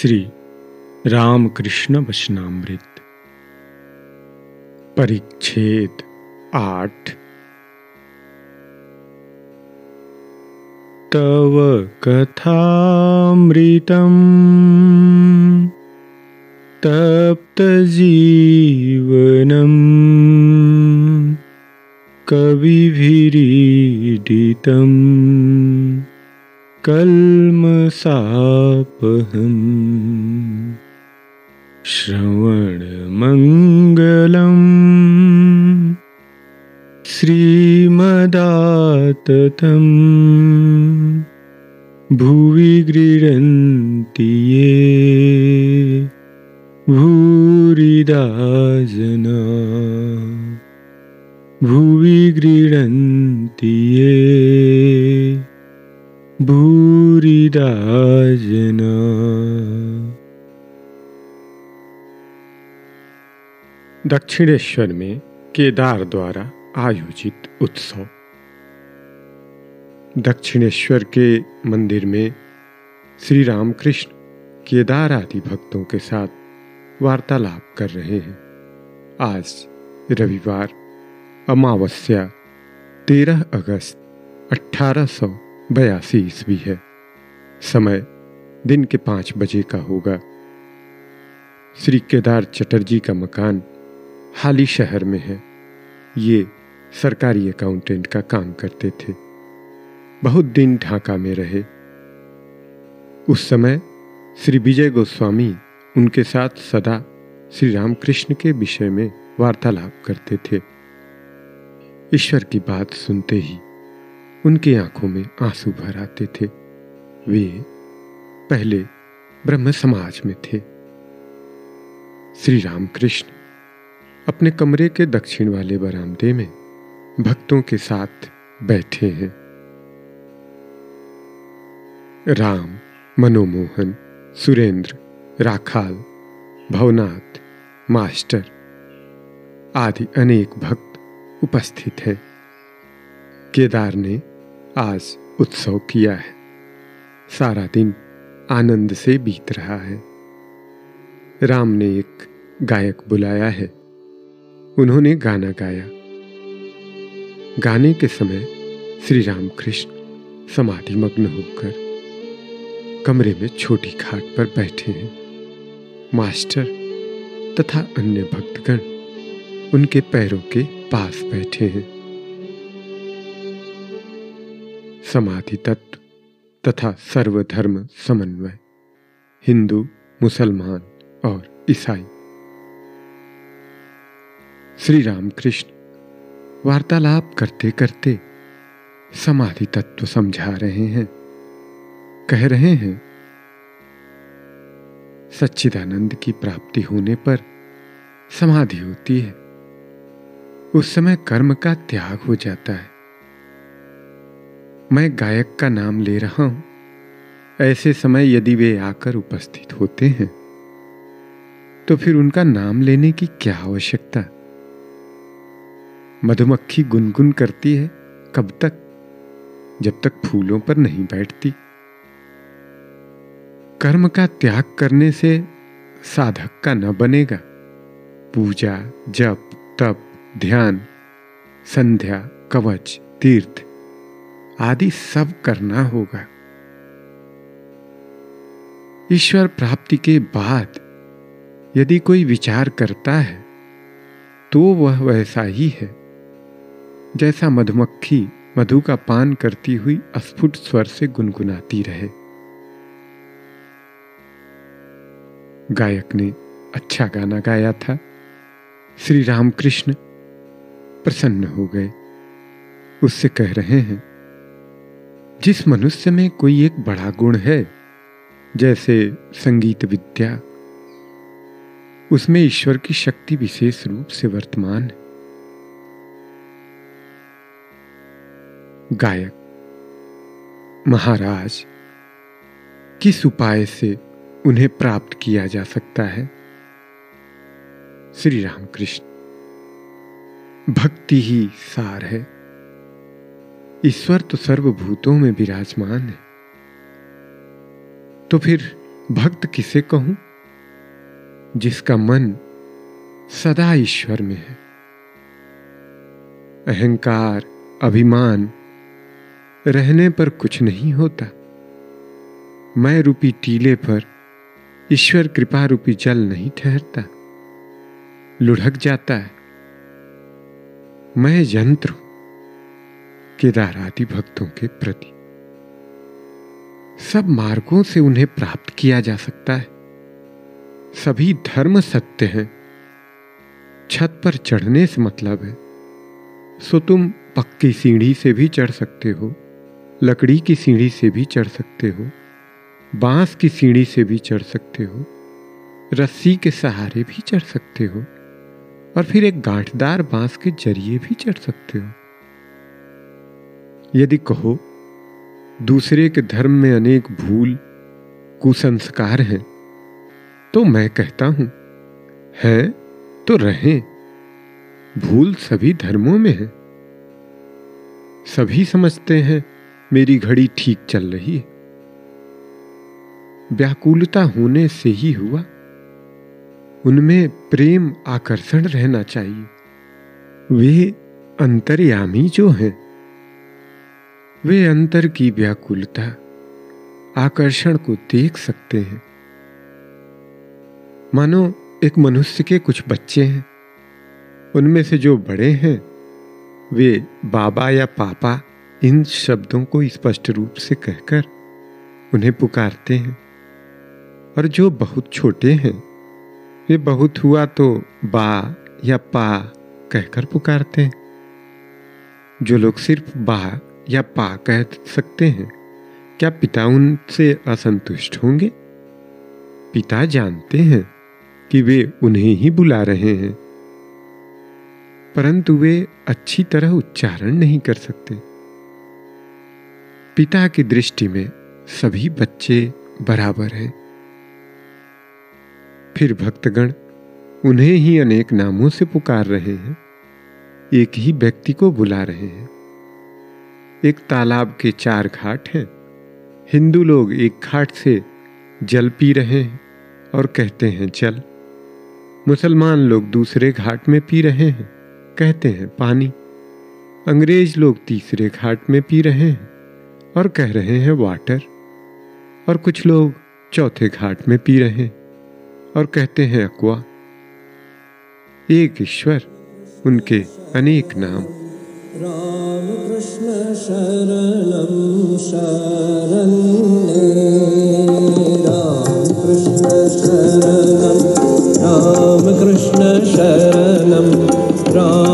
श्री रामकृष्ण वचनामृत परिच्छेद 8। तव कथामृतं तप्त जीवनं कविभिरीडितं कल्मषापहं श्रवणमङ्गलं श्रीमदाततं भुवि गृह्णन्ति ये भूरिदा जना भुवि गृह्णन्ति ये भूरिदा जना। दक्षिणेश्वर में केदार द्वारा आयोजित उत्सव। दक्षिणेश्वर के मंदिर में श्री रामकृष्ण केदार आदि भक्तों के साथ वार्तालाप कर रहे हैं। आज रविवार अमावस्या 13 अगस्त 1882 ईस्वी है। समय दिन के 5 बजे का होगा। श्री केदार चटर्जी का मकान हाली शहर में है। ये सरकारी अकाउंटेंट का काम करते थे। बहुत दिन ढाका में रहे। उस समय श्री विजय गोस्वामी उनके साथ सदा श्री रामकृष्ण के विषय में वार्तालाप करते थे। ईश्वर की बात सुनते ही उनकी आंखों में आंसू भर आते थे। वे पहले ब्रह्म समाज में थे। श्री रामकृष्ण अपने कमरे के दक्षिण वाले बरामदे में भक्तों के साथ बैठे हैं। राम, मनोमोहन, सुरेंद्र, राखाल, भवनाथ, मास्टर आदि अनेक भक्त उपस्थित हैं। केदार ने आज उत्सव किया है। सारा दिन आनंद से बीत रहा है। राम ने एक गायक बुलाया है। उन्होंने गाना गाया। गाने के समय श्री रामकृष्ण समाधि मग्न होकर कमरे में छोटी खाट पर बैठे हैं। मास्टर तथा अन्य भक्तगण उनके पैरों के पास बैठे हैं। समाधि तत्व तथा सर्वधर्म समन्वय, हिंदू, मुसलमान और ईसाई। श्री रामकृष्ण वार्तालाप करते करते समाधि तत्व समझा रहे हैं। कह रहे हैं, सच्चिदानंद की प्राप्ति होने पर समाधि होती है। उस समय कर्म का त्याग हो जाता है। मैं गायक का नाम ले रहा हूं। ऐसे समय यदि वे आकर उपस्थित होते हैं तो फिर उनका नाम लेने की क्या आवश्यकता। मधुमक्खी गुनगुन करती है कब तक, जब तक फूलों पर नहीं बैठती। कर्म का त्याग करने से साधक का न बनेगा। पूजा, जप, तप, ध्यान, संध्या, कवच, तीर्थ आदि सब करना होगा। ईश्वर प्राप्ति के बाद यदि कोई विचार करता है तो वह वैसा ही है जैसा मधुमक्खी मधु का पान करती हुई अस्फुट स्वर से गुनगुनाती रहे। गायक ने अच्छा गाना गाया था। श्री रामकृष्ण प्रसन्न हो गए। उससे कह रहे हैं, जिस मनुष्य में कोई एक बड़ा गुण है, जैसे संगीत विद्या, उसमें ईश्वर की शक्ति विशेष रूप से वर्तमान है। गायक, महाराज, किस उपाय से उन्हें प्राप्त किया जा सकता है? श्री रामकृष्ण, भक्ति ही सार है। ईश्वर तो सर्वभूतों में विराजमान है। तो फिर भक्त किसे कहूं? जिसका मन सदा ईश्वर में है। अहंकार, अभिमान रहने पर कुछ नहीं होता। मैं रूपी टीले पर ईश्वर कृपा रूपी जल नहीं ठहरता, लुढ़क जाता है। मैं यंत्र हूं केदार आदि भक्तों के प्रति। सब मार्गों से उन्हें प्राप्त किया जा सकता है। सभी धर्म सत्य हैं। छत पर चढ़ने से मतलब है, सो तुम पक्की सीढ़ी से भी चढ़ सकते हो, लकड़ी की सीढ़ी से भी चढ़ सकते हो, बांस की सीढ़ी से भी चढ़ सकते हो, रस्सी के सहारे भी चढ़ सकते हो और फिर एक गांठदार बांस के जरिए भी चढ़ सकते हो। यदि कहो दूसरे के धर्म में अनेक भूल कुसंस्कार हैं, तो मैं कहता हूं हैं तो रहें। भूल सभी धर्मों में है। सभी समझते हैं मेरी घड़ी ठीक चल रही है। व्याकुलता होने से ही हुआ। उनमें प्रेम आकर्षण रहना चाहिए। वे अंतर्यामी जो हैं, वे अंतर की व्याकुलता आकर्षण को देख सकते हैं। मानो एक मनुष्य के कुछ बच्चे हैं, उनमें से जो बड़े हैं वे बाबा या पापा इन शब्दों को स्पष्ट रूप से कहकर उन्हें पुकारते हैं, और जो बहुत छोटे हैं वे बहुत हुआ तो बा या पा कहकर पुकारते हैं। जो लोग सिर्फ बा या पा कह सकते हैं, क्या पिता उनसे असंतुष्ट होंगे? पिता जानते हैं कि वे उन्हें ही बुला रहे हैं, परंतु वे अच्छी तरह उच्चारण नहीं कर सकते। पिता की दृष्टि में सभी बच्चे बराबर हैं। फिर भक्तगण उन्हें ही अनेक नामों से पुकार रहे हैं, एक ही व्यक्ति को बुला रहे हैं। एक तालाब के चार घाट हैं। हिंदू लोग एक घाट से जल पी रहे हैं और कहते हैं जल। मुसलमान लोग दूसरे घाट में पी रहे हैं, कहते हैं पानी। अंग्रेज लोग तीसरे घाट में पी रहे हैं और कह रहे हैं वाटर। और कुछ लोग चौथे घाट में पी रहे हैं और कहते हैं अक्वा। एक ईश्वर, उनके अनेक नाम। राम कृष्ण शरणम शरण्ये, राम कृष्ण शरणम, राम कृष्ण शरणम, राम।